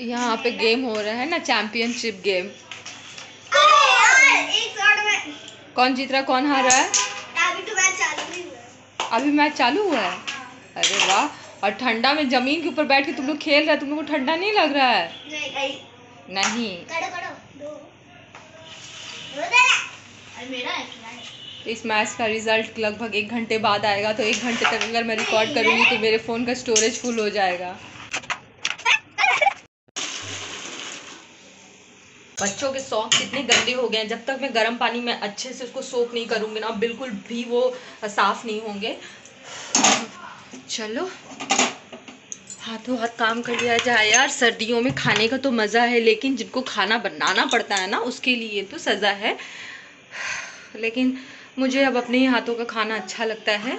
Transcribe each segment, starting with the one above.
यहाँ पे गेम हो रहा है ना, चैंपियनशिप गेम। कौन जीत रहा है, कौन हार रहा है? अभी मैच चालू हुआ है। अरे वाह! और ठंडा में जमीन के ऊपर बैठ के तुम लोग खेल रहे हो, तुम लोग को ठंडा नहीं लग रहा है? नहीं। इस मैच का रिजल्ट लगभग 1 घंटे बाद आएगा, तो 1 घंटे तक अगर मैं रिकॉर्ड करूँगी तो मेरे फ़ोन का स्टोरेज फुल हो जाएगा। बच्चों के सॉक्स इतने गंदे हो गए हैं, जब तक मैं गर्म पानी में अच्छे से उसको सोख नहीं करूँगी ना, बिल्कुल भी वो साफ़ नहीं होंगे। चलो हाथों हाथ काम कर लिया जाए यार। सर्दियों में खाने का तो मज़ा है, लेकिन जिनको खाना बनाना पड़ता है ना, उसके लिए तो सज़ा है। लेकिन मुझे अब अपने ही हाथों का खाना अच्छा लगता है।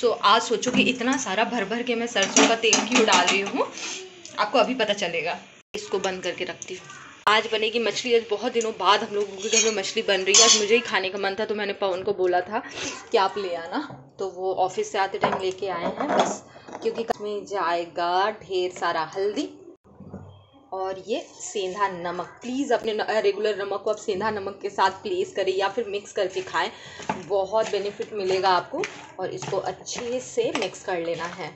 सो आज सोचो कि इतना सारा भर भर के मैं सरसों का तेल क्यों डाल रही हूँ, आपको अभी पता चलेगा। इसको बंद करके रखती हूँ। आज बनेगी मछली। आज बहुत दिनों बाद हम लोगों के घर में मछली बन रही है। आज मुझे ही खाने का मन था, तो मैंने पवन को बोला था कि आप ले आना, तो वो ऑफिस से आते टाइम लेके आए हैं बस, क्योंकि इसमें जाएगा ढेर सारा हल्दी और ये सेंधा नमक। प्लीज़ अपने रेगुलर नमक को आप सेंधा नमक के साथ प्लेस करें या फिर मिक्स करके खाएं, बहुत बेनिफिट मिलेगा आपको। और इसको अच्छे से मिक्स कर लेना है।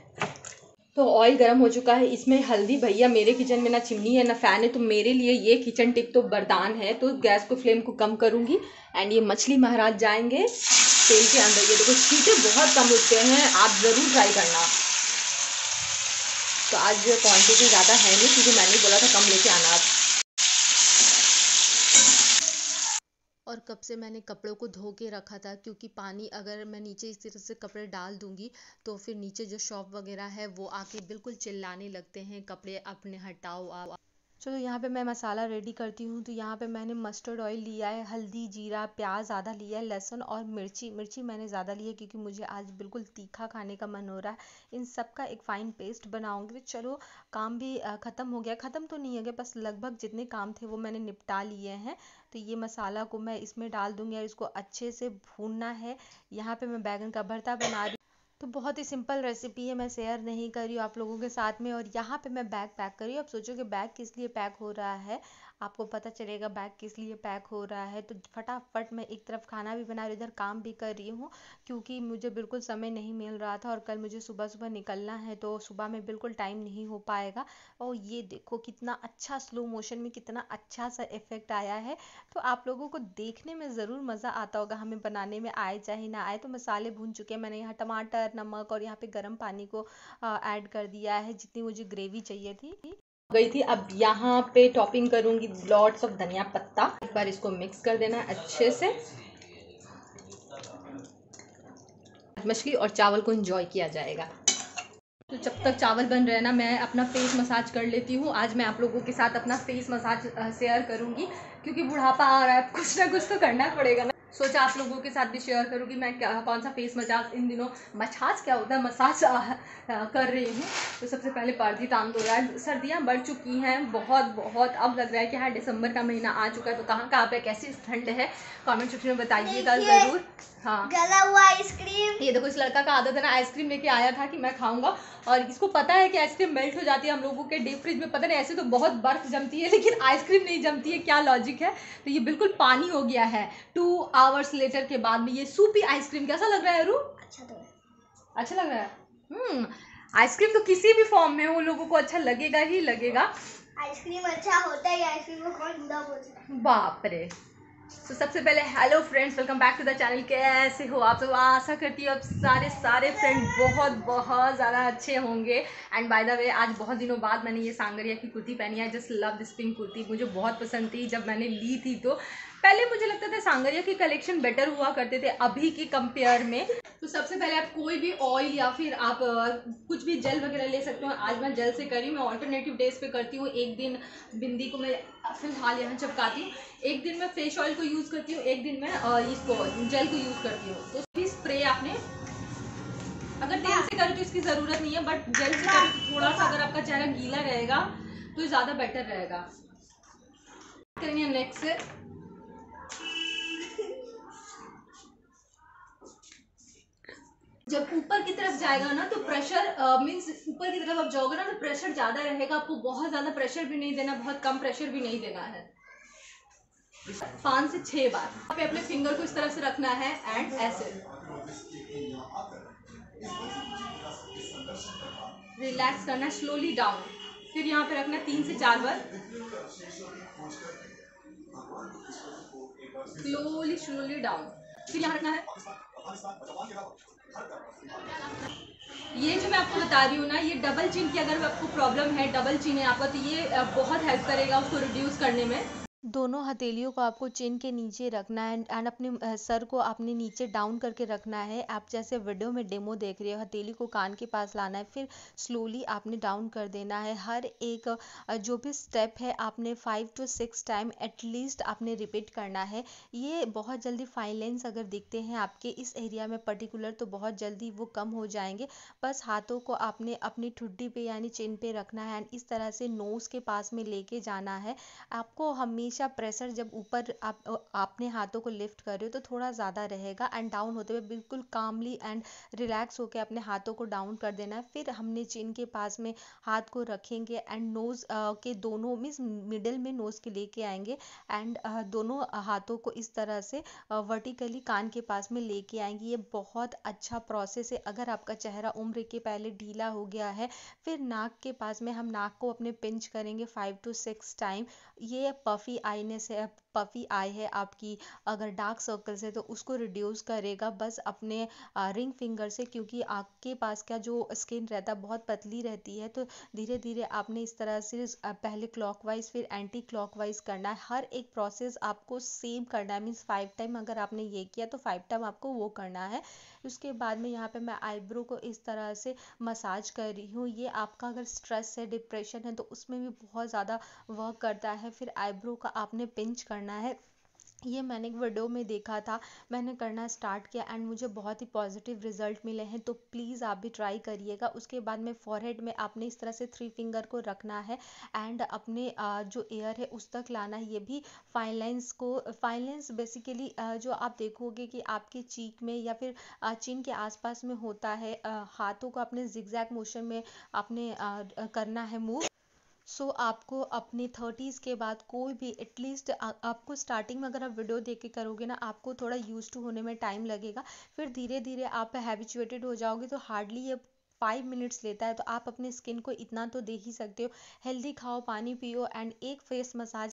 तो ऑयल गर्म हो चुका है, इसमें हल्दी। भैया मेरे किचन में ना चिमनी है ना फ़ैन है, तो मेरे लिए ये किचन टिप तो वरदान है। तो गैस को फ्लेम को कम करूँगी एंड ये मछली महाराज जाएंगे तेल के अंदर। ये देखो छींटे बहुत कम उठते हैं, आप ज़रूर ट्राई करना। तो आज जो क्वान्टिटी ज़्यादा है नहीं, क्योंकि मैंने बोला था कम लेके आना आप। और कब से मैंने कपड़ों को धो के रखा था, क्योंकि पानी अगर मैं नीचे इस तरह से कपड़े डाल दूंगी तो फिर नीचे जो शॉप वगैरह है वो आके बिल्कुल चिल्लाने लगते हैं, कपड़े अपने हटाओ आओ। चलो यहाँ पे मैं मसाला रेडी करती हूँ। तो यहाँ पे मैंने मस्टर्ड ऑयल लिया है, हल्दी, जीरा, प्याज ज़्यादा लिया है, लहसुन और मिर्ची मैंने ज़्यादा ली है, क्योंकि मुझे आज बिल्कुल तीखा खाने का मन हो रहा है। इन सब का एक फ़ाइन पेस्ट बनाऊंगी। तो चलो काम भी ख़त्म हो गया। ख़त्म तो नहीं हो गया, बस लगभग जितने काम थे वो मैंने निपटा लिए हैं। तो ये मसाला को मैं इसमें डाल दूँगी और इसको अच्छे से भूनना है। यहाँ पर मैं बैगन का भरता बना रही हूँ। तो बहुत ही सिंपल रेसिपी है, मैं शेयर नहीं कर रही हूँ आप लोगों के साथ में। और यहाँ पे मैं बैग पैक कर रही हूँ। आप सोचो कि बैग किस लिए पैक हो रहा है, आपको पता चलेगा बैग किस लिए पैक हो रहा है। तो फटाफट मैं एक तरफ खाना भी बना रही हूँ, इधर काम भी कर रही हूँ, क्योंकि मुझे बिल्कुल समय नहीं मिल रहा था। और कल मुझे सुबह सुबह निकलना है, तो सुबह में बिल्कुल टाइम नहीं हो पाएगा। और ये देखो कितना अच्छा स्लो मोशन में कितना अच्छा सा इफेक्ट आया है। तो आप लोगों को देखने में ज़रूर मज़ा आता होगा, हमें बनाने में आए चाहे ना आए। तो मसाले भून चुके हैं। मैंने यहाँ टमाटर, नमक और यहाँ पर गर्म पानी को ऐड कर दिया है, जितनी मुझे ग्रेवी चाहिए थी गई थी। अब यहाँ पे टॉपिंग करूँगी लॉट्स ऑफ धनिया पत्ता। एक बार इसको मिक्स कर देना है अच्छे से। मछली और चावल को एंजॉय किया जाएगा। तो जब तक चावल बन रहे हैं ना, मैं अपना फेस मसाज कर लेती हूँ। आज मैं आप लोगों के साथ अपना फेस मसाज शेयर करूँगी, क्योंकि बुढ़ापा आ रहा है, कुछ ना कुछ तो करना पड़ेगा ना। सोचा आप लोगों के साथ भी शेयर करूँगी मैं कौन सा फेस मसाज इन दिनों मसाज कर रही हूँ। तो सबसे पहले पर्दी टांग दो यार। सर्दियाँ बढ़ चुकी हैं बहुत। अब लग रहा है कि हाँ दिसंबर का महीना आ चुका है। तो कहाँ पे कैसी ठंड है, कमेंट सेक्शन में बताइएगा ज़रूर। हाँ, गला हुआ आइसक्रीम। ये देखो इस लड़का का आदत है ना, आइसक्रीम लेके आया था कि मैं खाऊंगा, और इसको पता है कि आइसक्रीम मेल्ट हो जाती है हम लोगों के डीप फ्रिज में। पता नहीं, ऐसे तो बहुत बर्फ जमती है लेकिन आइसक्रीम नहीं जमती है, क्या लॉजिक है। तो ये बिल्कुल पानी हो गया है 2 आवर्स लेटर के बाद में। ये सूपी आइसक्रीम कैसा लग रहा है अरू? अच्छा लग रहा है। आइसक्रीम तो किसी भी फॉर्म में उन लोगों को अच्छा लगेगा ही लगेगा। आइसक्रीम अच्छा होता है, आइसक्रीम को कौन बुरा बोलता है। बाप रे। तो सबसे पहले hello friends, welcome back to the channel. कैसे हो आप सब? आशा करती हूँ आप सारे फ्रेंड बहुत ज़्यादा अच्छे होंगे। एंड बाय द वे, आज बहुत दिनों बाद मैंने ये सांगरिया की कुर्ती पहनी है। Just love this pink kurti, मुझे बहुत पसंद थी। जब मैंने ली थी तो पहले मुझे लगता था सांगरिया के कलेक्शन बेटर हुआ करते थे अभी के कंपेयर में। तो सबसे पहले आप कोई भी ऑयल या फिर आप कुछ भी जेल वगैरह ले सकते हो। आज मैं जेल से करी, मैं ऑल्टरनेटिव डेज पे करती हूँ। एक दिन बिंदी को मैं फिलहाल यहाँ चिपकाती हूँ, एक दिन मैं फेस ऑयल को यूज़ करती हूँ, एक दिन मैं इसको जेल को यूज़ करती हूँ। तो भी स्प्रे आपने अगर तेल से करें तो इसकी ज़रूरत नहीं है, बट जेल से करें तो थोड़ा सा अगर आपका चेहरा गीला रहेगा तो ज़्यादा बेटर रहेगा। करेंगे नेक से। जब ऊपर की तरफ जाएगा ना तो प्रेशर मीन्स ऊपर की तरफ आप जाओगे ना तो प्रेशर ज़्यादा रहेगा, आपको बहुत ज़्यादा प्रेशर भी नहीं देना, बहुत कम प्रेशर भी नहीं देना है। 5 से 6 बार यहाँ पे अपने फिंगर को इस तरह से रखना है एंड ऐसे रिलैक्स करना स्लोली डाउन। फिर यहाँ पे रखना 3 से 4 बार स्लोली स्लोली डाउन। फिर यहाँ रखना है। ये जो मैं आपको बता रही हूँ ना, ये डबल चिन की अगर आपको प्रॉब्लम है, डबल चिन है आपका, तो ये बहुत हेल्प करेगा उसको रिड्यूस करने में। दोनों हथेलियों को आपको चिन के नीचे रखना है एंड अपने सर को आपने नीचे डाउन करके रखना है। आप जैसे वीडियो में डेमो देख रहे हो, हथेली को कान के पास लाना है, फिर स्लोली आपने डाउन कर देना है। हर एक जो भी स्टेप है आपने 5 से 6 टाइम एटलीस्ट आपने रिपीट करना है। ये बहुत जल्दी फाइन लाइंस अगर दिखते हैं आपके इस एरिया में पर्टिकुलर तो बहुत जल्दी वो कम हो जाएंगे। बस हाथों को आपने अपनी ठुड्डी पे यानी चिन पे रखना है एंड इस तरह से नोज़ के पास में लेके जाना है। आपको हमेशा प्रेशर जब ऊपर आप अपने हाथों को लिफ्ट कर रहे हो तो थोड़ा ज़्यादा रहेगा एंड डाउन होते हुए बिल्कुल कामली एंड रिलैक्स होकर अपने हाथों को डाउन कर देना है। फिर हमने चिन के पास में हाथ को रखेंगे एंड नोज़ के दोनों मीन्स मिडिल में नोज़ के लेके आएंगे एंड दोनों हाथों को इस तरह से वर्टिकली कान के पास में लेके आएंगे। ये बहुत अच्छा प्रोसेस है। अगर आपका चेहरा उम्र के पहले ढीला हो गया है, फिर नाक के पास में हम नाक को अपने पिंच करेंगे 5 से 6 टाइम। ये पफी आई है आपकी, अगर डार्क सर्कल्स है तो उसको रिड्यूस करेगा। बस अपने रिंग फिंगर से, क्योंकि आँख के पास का जो स्किन रहता है बहुत पतली रहती है, तो धीरे धीरे आपने इस तरह से पहले क्लॉकवाइज फिर एंटी क्लॉकवाइज करना है। हर एक प्रोसेस आपको सेम करना है, मीन्स 5 टाइम अगर आपने ये किया तो 5 टाइम आपको वो करना है। उसके बाद में यहाँ पर मैं आईब्रो को इस तरह से मसाज कर रही हूँ। ये आपका अगर स्ट्रेस है, डिप्रेशन है, तो उसमें भी बहुत ज़्यादा वर्क करता है। फिर आईब्रो का आपने पिंच करना है। ये मैंने एक वीडियो में देखा था, मैंने करना स्टार्ट किया एंड मुझे बहुत ही पॉजिटिव रिजल्ट मिले हैं, तो प्लीज़ आप भी ट्राई करिएगा। उसके बाद में फॉरहेड में आपने इस तरह से 3 फिंगर को रखना है एंड अपने जो एयर है उस तक लाना है। ये भी फाइन लाइंस को, फाइन लाइंस बेसिकली जो आप देखोगे कि आपके चीक में या फिर चिन के आसपास में होता है। हाथों को अपने जिगजैग मोशन में आपने करना है मूव। सो आपको अपने 30s के बाद कोई भी एटलीस्ट आपको स्टार्टिंग में अगर आप वीडियो देख के करोगे ना आपको थोड़ा यूज्ड टू होने में टाइम लगेगा, फिर धीरे धीरे आप हैबिचुएटेड हो जाओगे। तो हार्डली ये 5 मिनट्स लेता है, तो आप अपने स्किन को इतना तो दे ही सकते हो। हेल्दी खाओ, पानी पियो एंड एक फेस मसाज,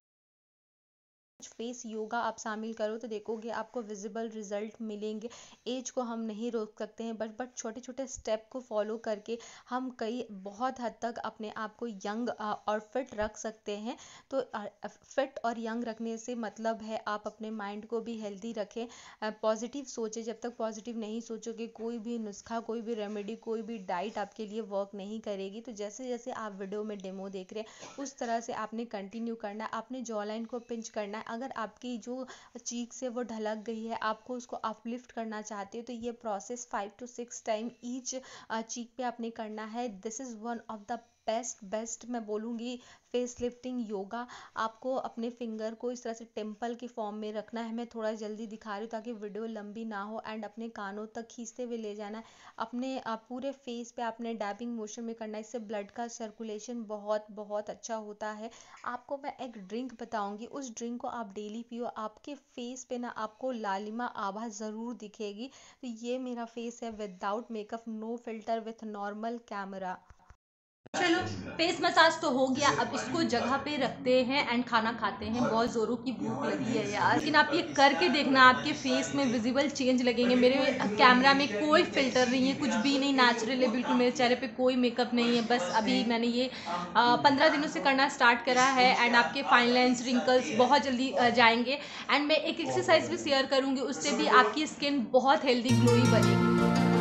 फेस योगा आप शामिल करो तो देखोगे आपको विजिबल रिजल्ट मिलेंगे। एज को हम नहीं रोक सकते हैं, बट छोटे छोटे स्टेप को फॉलो करके हम कई बहुत हद तक अपने आप को यंग और फिट रख सकते हैं। तो फिट और यंग रखने से मतलब है आप अपने माइंड को भी हेल्दी रखें, पॉजिटिव सोचें। जब तक पॉजिटिव नहीं सोचोगे कोई भी नुस्खा, कोई भी रेमेडी, कोई भी डाइट आपके लिए वर्क नहीं करेगी। तो जैसे जैसे आप वीडियो में डेमो देख रहे हैं उस तरह से आपने कंटिन्यू करना है। आपने जॉ लाइन को पिंच करना है। अगर आपकी जो चीक से वो ढलक गई है, आपको उसको अपलिफ्ट करना चाहते हो तो ये प्रोसेस 5 से 6 टाइम ईच चीक पे आपने करना है। This is one of the best मैं बोलूँगी फेस लिफ्टिंग योगा। आपको अपने फिंगर को इस तरह से टेम्पल के फॉर्म में रखना है। मैं थोड़ा जल्दी दिखा रही हूँ ताकि वीडियो लंबी ना हो एंड अपने कानों तक खींचते हुए ले जाना है। अपने पूरे फेस पे आपने डैबिंग मोशन में करना है, इससे ब्लड का सर्कुलेशन बहुत अच्छा होता है। आपको मैं एक ड्रिंक बताऊँगी, उस ड्रिंक को आप डेली पियो। आपके फेस पे ना आपको लालिमा आभा ज़रूर दिखेगी। तो ये मेरा फेस है without makeup, no filter, with normal camera. चलो फेस मसाज तो हो गया, अब इसको जगह पे रखते हैं एंड खाना खाते हैं। बहुत ज़ोरों की भूख लगी है यार, लेकिन आप ये करके देखना आपके फेस में विजिबल चेंज लगेंगे। मेरे कैमरा में कोई फिल्टर नहीं है, कुछ भी नहीं, नेचुरल है बिल्कुल। मेरे चेहरे पे कोई मेकअप नहीं है। बस अभी मैंने ये 15 दिनों से करना स्टार्ट करा है एंड आपके फाइन लाइंस, रिंकल्स बहुत जल्दी जाएंगे। एंड मैं एक एक्सरसाइज भी शेयर करूँगी, उससे भी आपकी स्किन बहुत हेल्दी ग्लोई बनेगी।